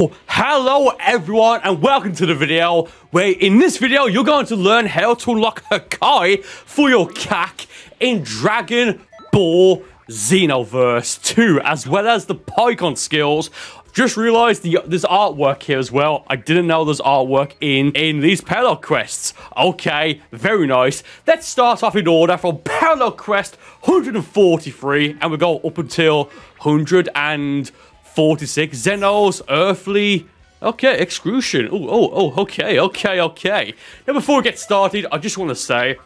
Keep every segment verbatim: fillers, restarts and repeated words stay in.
Yo, hello everyone and welcome to the video where in this video you're going to learn how to unlock Hakai for your C A C in Dragon Ball Xenoverse two, as well as the PyCon skills. Just realized the, there's artwork here as well. I didn't know there's artwork in, in these parallel quests. Okay, very nice. Let's start off in order from parallel quest one hundred forty-three, and we go up until one hundred forty-six. Zen-Ohs, Earthly... Okay, Excrucian. Oh, oh, oh, okay, okay, okay. Now, before we get started, I just want to say...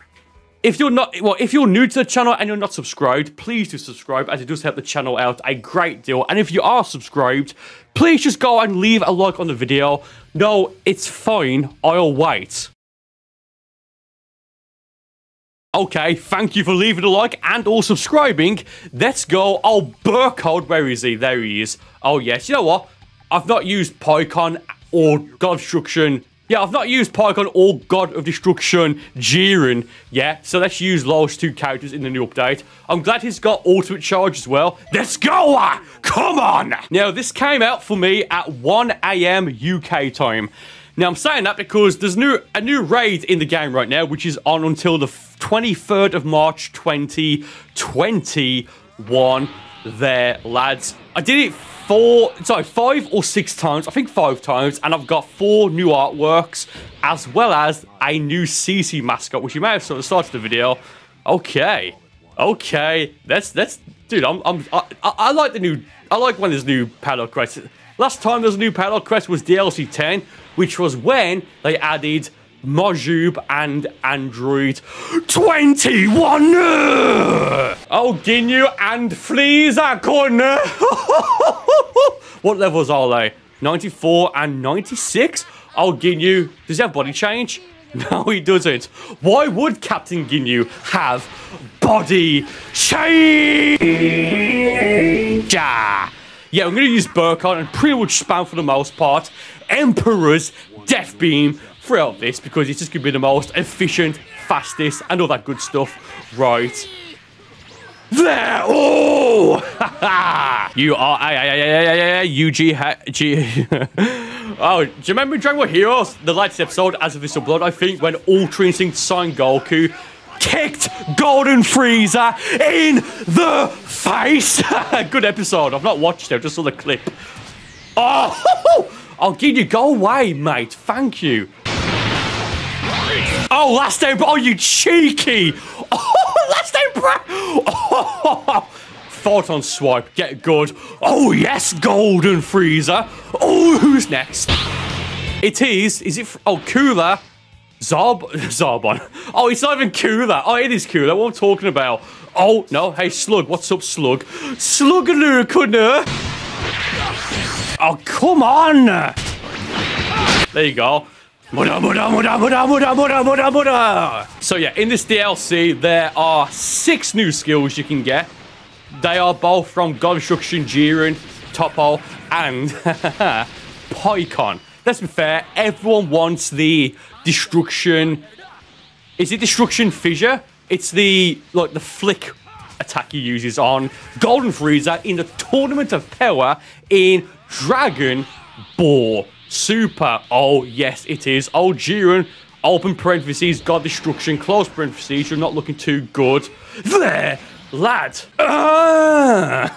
If you're not, well, if you're new to the channel and you're not subscribed, please do subscribe, as it does help the channel out a great deal. And if you are subscribed, please just go and leave a like on the video. No, it's fine. I'll wait. Okay, thank you for leaving a like and or subscribing. Let's go. Oh, Burcol, where is he? There he is. Oh, yes. You know what? I've not used PyCon or God of Destruction. Yeah, I've not used PyCon or God of Destruction, Jiren, yeah, so let's use those two characters in the new update. I'm glad he's got ultimate charge as well. Let's go! Come on! Now, this came out for me at one A M U K time. Now, I'm saying that because there's new a new raid in the game right now, which is on until the twenty-third of March twenty twenty-one there, lads. I did it four, sorry, five or six times, I think five times, and I've got four new artworks, as well as a new C C mascot, which you may have sort of started the video. Okay, okay, that's, that's, dude, I'm, I'm, I, I like the new, I like when there's new parallel quests. Last time there was a new parallel quest was D L C ten, which was when they added Majub and Android twenty-one. Oh, Ginyu and Freezer corner. What levels are they? ninety-four and ninety-six? Oh, Ginyu, does he have body change? No, he doesn't. Why would Captain Ginyu have body change? Yeah, yeah, I'm going to use Burcon and pretty much spam for the most part Emperor's Death Beam throughout this, because it's just going to be the most efficient, fastest, and all that good stuff. Right. There! Oh! You are... I, I, I, I, I, U G... G... Oh, do you remember Dragon Ball Heroes? The latest episode, as of this upload, I think, when Ultra Instinct Sign Goku kicked Golden Freezer in the face! Good episode. I've not watched it. I just saw the clip. Oh! I'll give you... Go away, mate. Thank you. Oh, last day, bro. Oh, you cheeky. Oh, last day, bro. Oh, photon swipe. Get good. Oh, yes, Golden Freezer. Oh, who's next? It is. Is it? Oh, Cooler. Zarb Zarbon. Oh, it's not even Cooler. Oh, it is Cooler. What I'm talking about. Oh, no. Hey, Slug. What's up, Slug? Slugaloo, couldn't Oh, come on. There you go. Muda, muda, muda, muda, muda, muda, muda, muda. So yeah, in this D L C, there are six new skills you can get. They are both from God of Destruction, Jiren, Toppo, and PyCon. Let's be fair, everyone wants the Destruction... Is it Destruction Fissure? It's the, like, the flick attack he uses on Golden Freezer in the Tournament of Power in Dragon Ball Super. Oh, yes, it is. Oh, Jiren, open parentheses, God Destruction, close parentheses. You're not looking too good there, lad. Uh!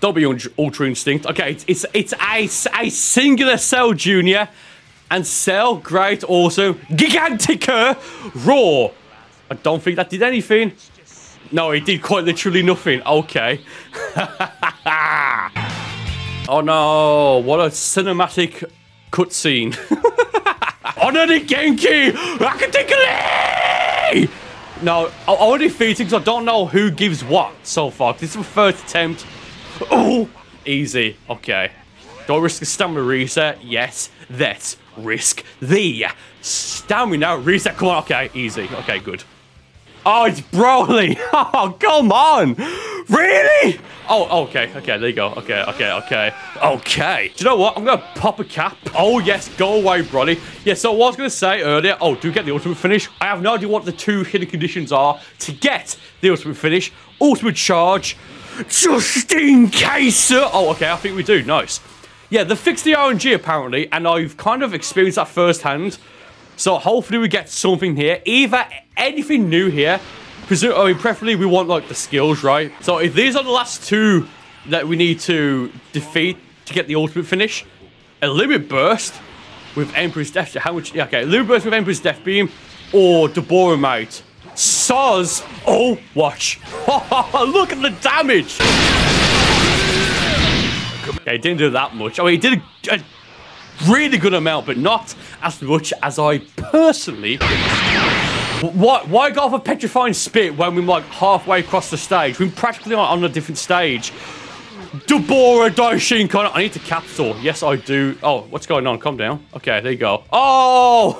Don't be Ultra Instinct. Okay, it's it's, it's a, a singular Cell Junior and Cell, great, awesome, Gigantica, Raw. I don't think that did anything. No, it did quite literally nothing. Okay. Oh no, what a cinematic cutscene. Onani Genki! Rakatikali! No, I already defeated because I don't know who gives what so far. This is my first attempt. Oh, easy. Okay. Do I risk a stamina reset? Yes, let's risk the stamina reset. Come on, okay, easy. Okay, good. Oh, it's Broly. Oh, come on. Really? Oh, okay. Okay, there you go. Okay, okay, okay. Okay. Do you know what? I'm going to pop a cap. Oh, yes. Go away, Broly. Yeah, so what I was going to say earlier... Oh, do get the ultimate finish. I have no idea what the two hidden conditions are to get the ultimate finish. Ultimate charge. just in case. Oh, okay, I think we do. Nice. Yeah, they fixed the R N G apparently, and I've kind of experienced that firsthand. So hopefully we get something here, either anything new here. Presu I mean, preferably we want like the skills, right? So if these are the last two that we need to defeat to get the ultimate finish, a limit burst with Emperor's Death. How much? Yeah, okay, a limit burst with Emperor's Death Beam or Dabura Mount. Soz. Oh, watch! Look at the damage. Okay, it didn't do that much. I mean, it did a, a really good amount, but not as much as I personally. Why, why go off a petrifying spit when we're like halfway across the stage? We're practically on a different stage. Dabura, Daishinkan. I need to capital. Yes, I do. Oh, what's going on? Calm down. Okay, there you go. Oh!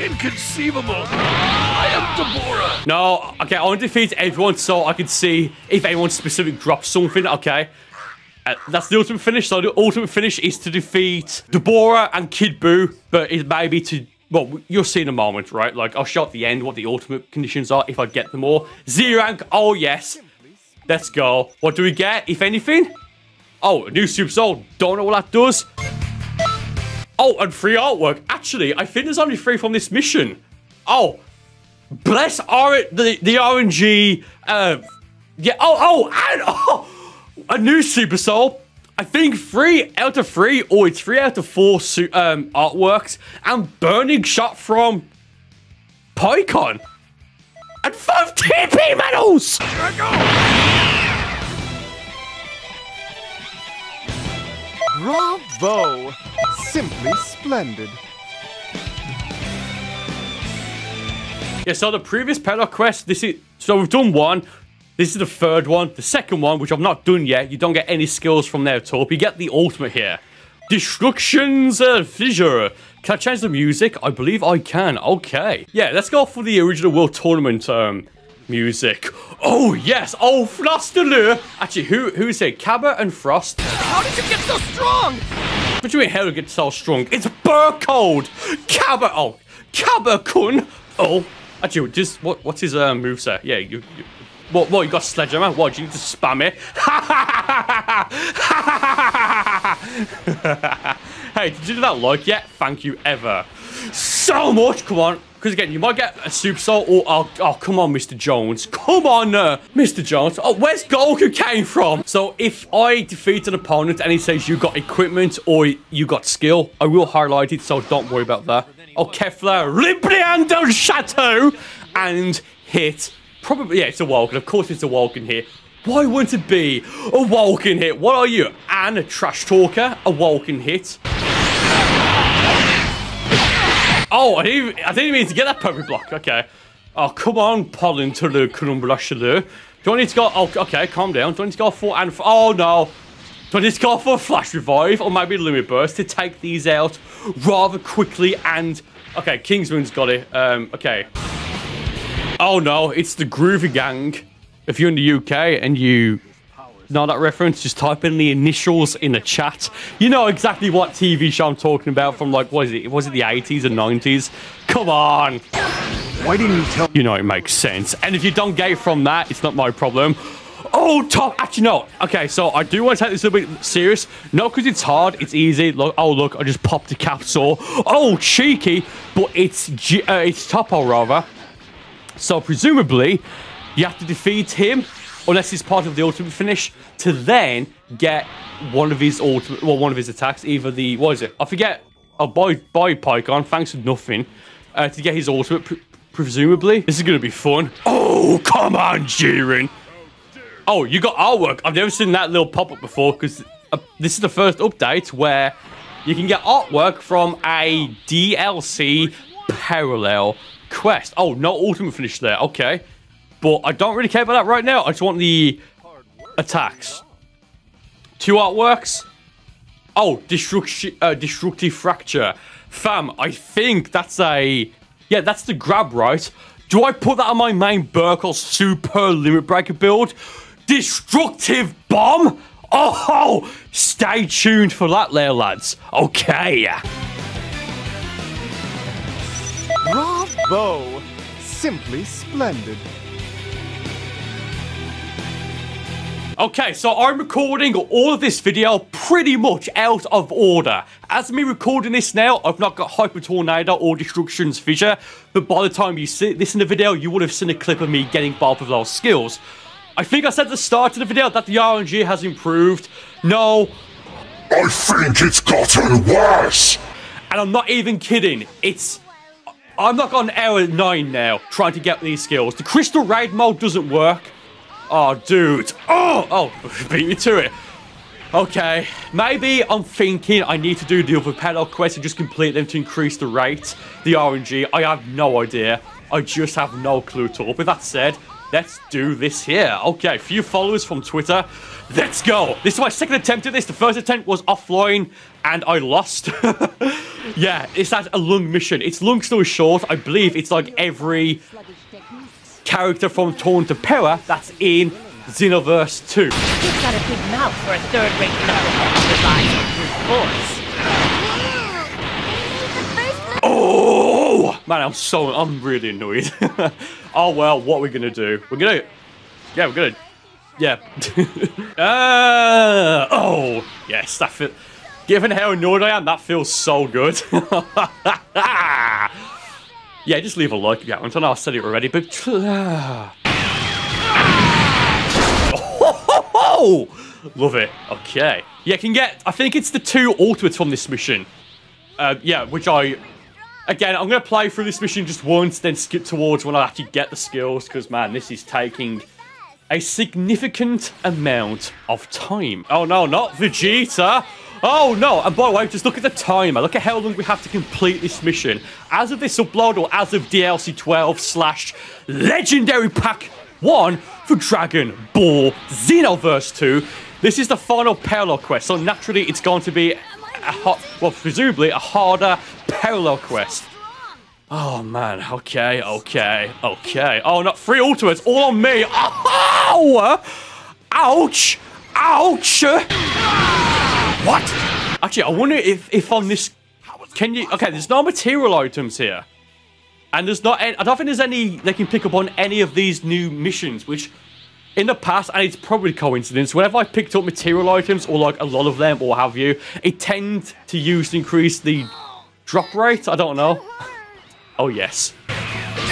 Inconceivable. I am Dabura. No, okay, I want to defeat everyone so I can see if anyone specific drops something. Okay. Uh, that's the ultimate finish. So the ultimate finish is to defeat Dabura and Kid Boo, but it may be to... Well, you'll see in a moment, right? Like, I'll show at the end what the ultimate conditions are if I get them all. Z rank. Oh, yes. Let's go. What do we get, if anything? Oh, a new Super Soul. Don't know what that does. Oh, and free artwork. Actually, I think there's only three from this mission. Oh, bless R the, the R N G. Uh, yeah. Oh, oh, and... Oh. A new Super Soul, I think three out of three, or it's three out of four um, artworks, and Burning Shot from PyCon, and five T P medals! Here I go! Bravo! Simply splendid. Yeah, so the previous pedal quest, this is, so we've done one. This is the third one. The second one, which I've not done yet. You don't get any skills from there at all. You get the ultimate here. Destruction's uh, Fissure. Can I change the music? I believe I can. Okay. Yeah, let's go for the original World Tournament um, music. Oh, yes. Oh, Frostaloo. Actually, who who is it? Cabba and Frost. How did you get so strong? What do you mean, how did you get so strong? It's Burcol. Cabba. Oh, Cabba-kun. Oh. Actually, just what, what's his uh, moveset? Yeah, you... you What, what, you got a sledgehammer? What, do you need to spam it? Hey, did you do that like yet? Thank you ever so much. Come on. Because again, you might get a Super Soul or... Oh, oh come on, Mister Jones. Come on, uh, Mister Jones. Oh, where's Goku came from? So if I defeat an opponent and he says you got equipment or you got skill, I will highlight it, so don't worry about that. Oh, Kefla, Ribriando Chateau, and hit... Probably, yeah, it's a Walken. Of course it's a Walken here. Why wouldn't it be a Walken hit? What are you? And a trash talker. A Walken hit. Oh, I didn't, even, I didn't even mean to get that perfect block. Okay. Oh, come on, Pollen Tulu, Crumbla Shalu. Do I need to go? Oh, okay, calm down. Do I need to go for and for, oh no. Do I need to go for a flash revive or maybe a limit burst to take these out rather quickly? And okay, Kingsman's got it. Um, okay. Oh no, it's the Groovy Gang. If you're in the U K and you know that reference, just type in the initials in the chat. You know exactly what T V show I'm talking about from, like, what is it? Was it the eighties and nineties? Come on. Why didn't you tell me? You know, it makes sense. And if you don't get it from that, it's not my problem. Oh, top. Actually, no. Okay, so I do want to take this a little bit serious. Not because it's hard. It's easy. Look, oh, look, I just popped a capsule. Oh, cheeky. But it's, uh, it's Toppo, rather. So presumably, you have to defeat him, unless he's part of the ultimate finish, to then get one of his ultimate, well, one of his attacks. Either the, what is it? I forget. Oh, by by PyCon, thanks for nothing. Uh, to get his ultimate, pre presumably. This is gonna be fun. Oh, come on, Jiren! Oh, you got artwork. I've never seen that little pop up before because uh, this is the first update where you can get artwork from a D L C parallel quest. Oh, no ultimate finish there. Okay. But I don't really care about that right now. I just want the attacks. Two artworks. Oh, destruction, uh, Destructive Fracture. Fam, I think that's a... Yeah, that's the grab, right? Do I put that on my main Burcol Super Limit Breaker build? Destructive Bomb? Oh, oh, stay tuned for that there, lads. Okay. Bravo! Simply splendid. Okay, so I'm recording all of this video pretty much out of order. As me recording this now, I've not got Hyper Tornado or Destruction Fissure, but by the time you see this in the video, you would have seen a clip of me getting both of those skills. I think I said at the start of the video that the R N G has improved. No. I think it's gotten worse. And I'm not even kidding. It's... I'm not on hour nine now, trying to get these skills. The Crystal Raid mode doesn't work. Oh, dude. Oh! Oh, beat me to it. Okay. Maybe I'm thinking I need to do the other pedal quest and just complete them to increase the rate. The R N G. I have no idea. I just have no clue at all. But that said, let's do this here. Okay, few followers from Twitter. Let's go. This is my second attempt at this. The first attempt was offline, and I lost. Yeah, it's that a long mission. It's long story short. I believe it's like every character from Tournament of Power that's in Xenoverse two. You've got a big mouth for a third-rate voice. Oh man, I'm so I'm really annoyed. Oh well, what are we gonna do? We're gonna, yeah, we're gonna, yeah. uh, oh yes, that feels. Given how annoyed I am, that feels so good. Yeah, just leave a like if you haven't. I know I said it already, but... Oh, love it. Okay. Yeah, I can get... I think it's the two ultimates from this mission. Uh, yeah, which I... Again, I'm going to play through this mission just once, then skip towards when I actually get the skills, because, man, this is taking a significant amount of time. Oh, no, not Vegeta. Oh no, and by the way, just look at the timer. Look at how long we have to complete this mission. As of this upload, or as of D L C twelve slash Legendary Pack one for Dragon Ball Xenoverse two, this is the final parallel quest. So naturally, it's going to be a hot, well, presumably a harder parallel quest. Oh man, okay, okay, okay. Oh no, three ultimates, all on me. Oh! Ouch! Ouch! What? Actually, I wonder if, if on this... Can you... Okay, there's no material items here. And there's not... Any, I don't think there's any... They can pick up on any of these new missions, which... In the past, and it's probably coincidence, whenever I picked up material items, or like a lot of them, or have you, it tend to use to increase the drop rate? I don't know. Oh, yes. Damn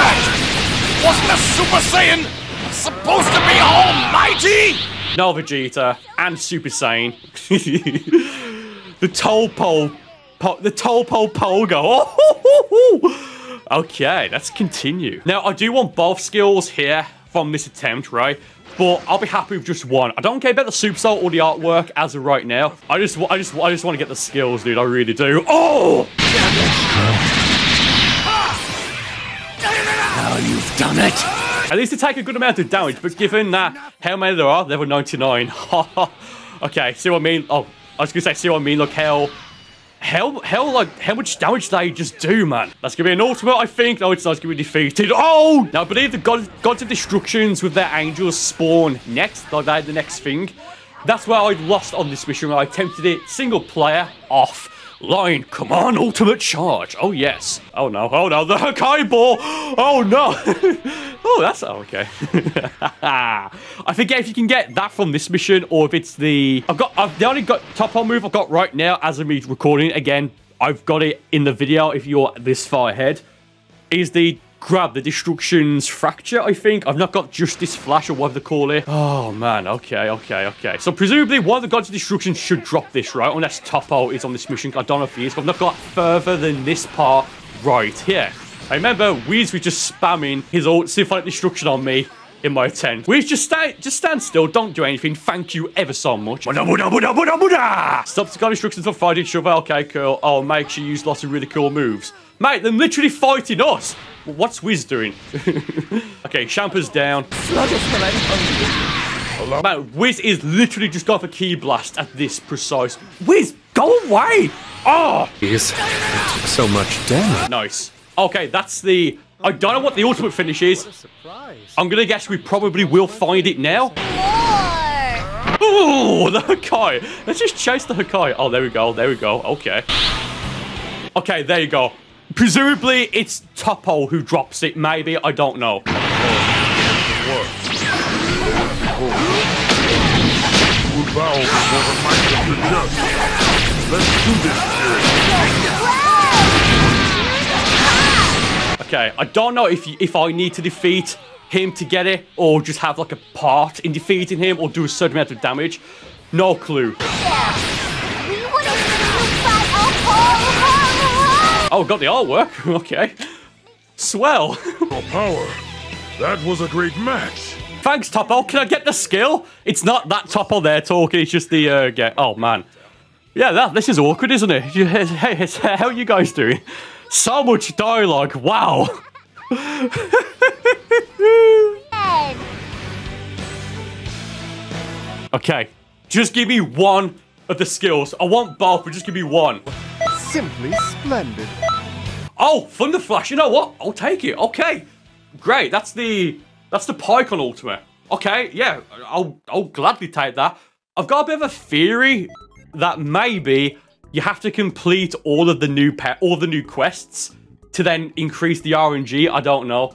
it! Wasn't a Super Saiyan supposed to be almighty? No, Vegeta and Super Saiyan. The Toppo, po, the Toppo Pogo. Oh, ho, ho, ho. Okay, let's continue. Now, I do want both skills here from this attempt, right? But I'll be happy with just one. I don't care about the Super Soul or the artwork as of right now. I just, I just, I just want to get the skills, dude. I really do. Oh! Now you've done it. At least they take a good amount of damage, but given that how many there are, level ninety-nine. Okay, see what I mean? Oh, I was gonna say, see what I mean? Look how, how, how like how much damage they just do, man. That's gonna be an ultimate, I think. No, it's not. It's gonna be defeated. Oh, now I believe the god, gods of destructions with their angels spawn next. Like they had the next thing. That's where I lost on this mission. Where I attempted it single player off. Line, come on, ultimate charge. Oh, yes. Oh, no. Oh, no. The Hakai ball. Oh, no. Oh, that's oh, okay. I forget if you can get that from this mission or if it's the... I've got... I've the only got Toppo move I've got right now as of me recording. Again, I've got it in the video if you're this far ahead. Is the grab, the Destruction's Fracture, I think. I've not got Justice Flash or whatever they call it. Oh, man. Okay, okay, okay. So, presumably, one of the Gods of Destruction should drop this, right? Unless Toppo is on this mission. I don't know if he is. But I've not got further than this part right here. I remember Weez was just spamming his old Symphonic Destruction on me in my attempt. Weez, just, sta just stand still. Don't do anything. Thank you ever so much. Stop the God of Destruction from fighting each other. Okay, cool. Oh, make sure you use lots of really cool moves. Mate, they're literally fighting us. What's Wiz doing? Okay, Shampa's down. Hello? Man, Wiz is literally just going for Key Blast at this precise... Wiz, go away! Oh! Wiz, it took so much damage. Nice. Okay, that's the... I don't know what the ultimate finish is. I'm going to guess we probably will find it now. Ooh, the Hakai. Let's just chase the Hakai. Oh, there we go, there we go. Okay. Okay, there you go. Presumably, it's Toppo who drops it, maybe. I don't know. Let's do this seriously. Okay, I don't know if, if I need to defeat him to get it, or just have like a part in defeating him, or do a certain amount of damage. No clue. Yeah. We would have oh, got the artwork. Okay. Swell. Power. That was a great match. Thanks, Toppo. Can I get the skill? It's not that Toppo there talking. It's just the uh, get. Oh man. Yeah, that, this is awkward, isn't it? Hey, how are you guys doing? So much dialogue. Wow. Okay, just give me one of the skills. I want both, but just give me one. Simply splendid. Oh, Thunder Flash. You know what? I'll take it. Okay, great. That's the that's the PyCon Ultimate. Okay, yeah, I'll I'll gladly take that. I've got a bit of a theory that maybe you have to complete all of the new pet, all of the new quests to then increase the R N G. I don't know.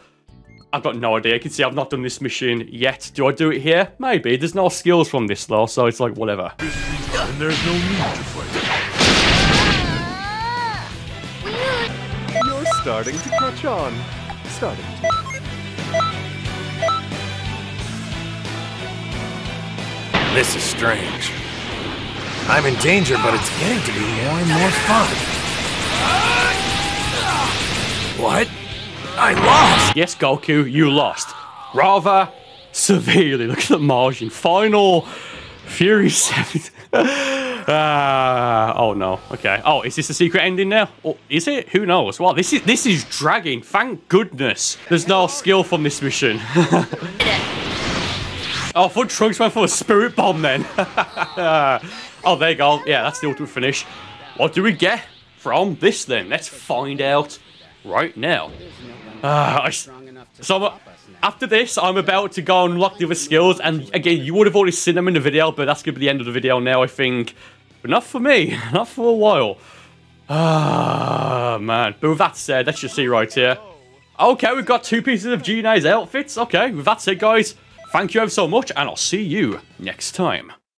I've got no idea. You can see I've not done this mission yet. Do I do it here? Maybe. There's no skills from this though, so it's like whatever. And there's no need to fight. You're starting to catch on. Starting. This is strange. I'm in danger, but it's getting to be more and more fun. What? I lost! Yes, Goku, you lost. Rather severely. Look at the margin. Final Fury seven. uh, oh, no. Okay. Oh, is this the secret ending now? Or is it? Who knows? Well, this is this is dragging. Thank goodness. There's no skill from this mission. Oh, I thought Trunks went for a spirit bomb then. Oh, there you go. Yeah, that's the ultimate finish. What do we get from this then? Let's find out right now. Uh, I, so after this, I'm about to go and unlock the other skills. And again, you would have already seen them in the video, but that's going to be the end of the video now, I think. But not for me. Not for a while. Ah, oh, man. But with that said, let's just see right here. Okay, we've got two pieces of Jiren's outfits. Okay, with that said, guys, thank you ever so much, and I'll see you next time.